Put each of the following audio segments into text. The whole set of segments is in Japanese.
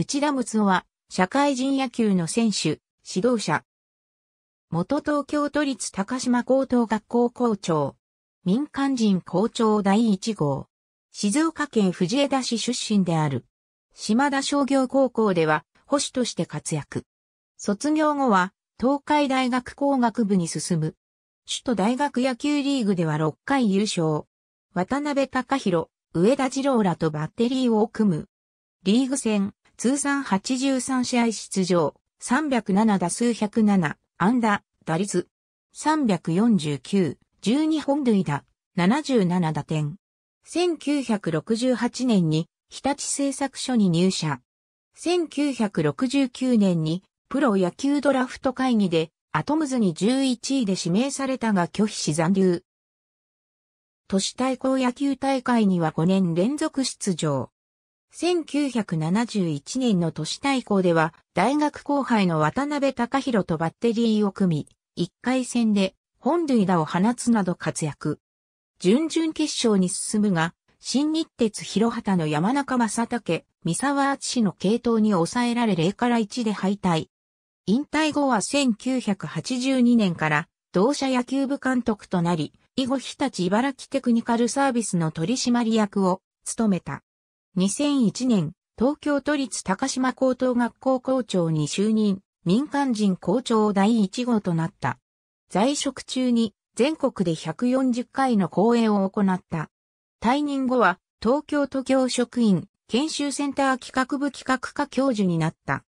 内田睦雄は、社会人野球の選手、指導者。元東京都立高島高等学校校長。民間人校長第1号。静岡県藤枝市出身である。島田商業高校では、捕手として活躍。卒業後は、東海大学工学部に進む。首都大学野球リーグでは6回優勝。渡辺隆弘、上田二郎らとバッテリーを組む。リーグ戦、通算83試合出場、307打数107、安打、打率、349、12本塁打、77打点。1968年に日立製作所に入社。1969年にプロ野球ドラフト会議でアトムズに11位で指名されたが拒否し残留。都市対抗野球大会には5年連続出場。1971年の都市対抗では大学後輩の渡辺隆弘とバッテリーを組み、1回戦で本塁打を放つなど活躍。準々決勝に進むが、新日鉄広畑の山中正武、三沢敦の継投に抑えられ0-1で敗退。引退後は1982年から同社野球部監督となり、以後日立茨城テクニカルサービスの取締役を務めた。2001年、東京都立高島高等学校校長に就任、民間人校長第1号となった。在職中に全国で140回の講演を行った。退任後は東京都教職員研修センター企画部企画科教授になった。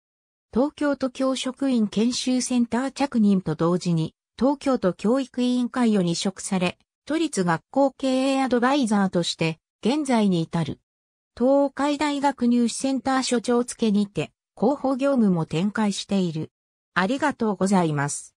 東京都教職員研修センター着任と同時に、東京都教育委員会より委嘱され、都立学校経営アドバイザーとして、現在に至る。東海大学入試センター所長付にて、広報業務も展開している。ありがとうございます。